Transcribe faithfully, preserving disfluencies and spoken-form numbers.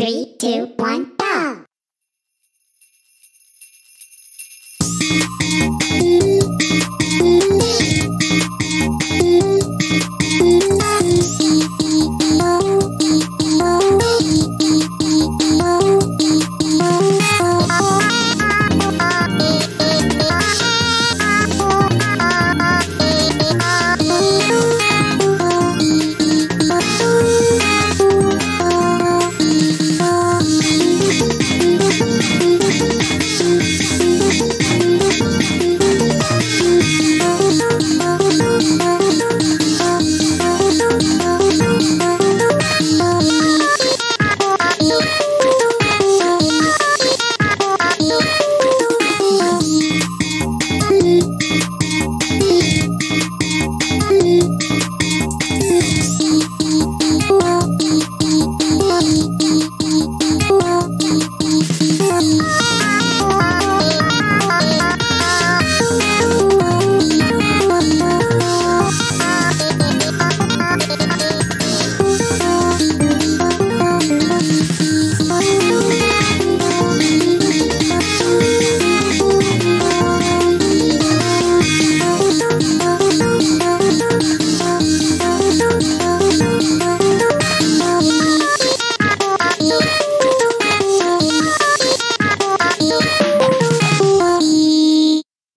three, two, one.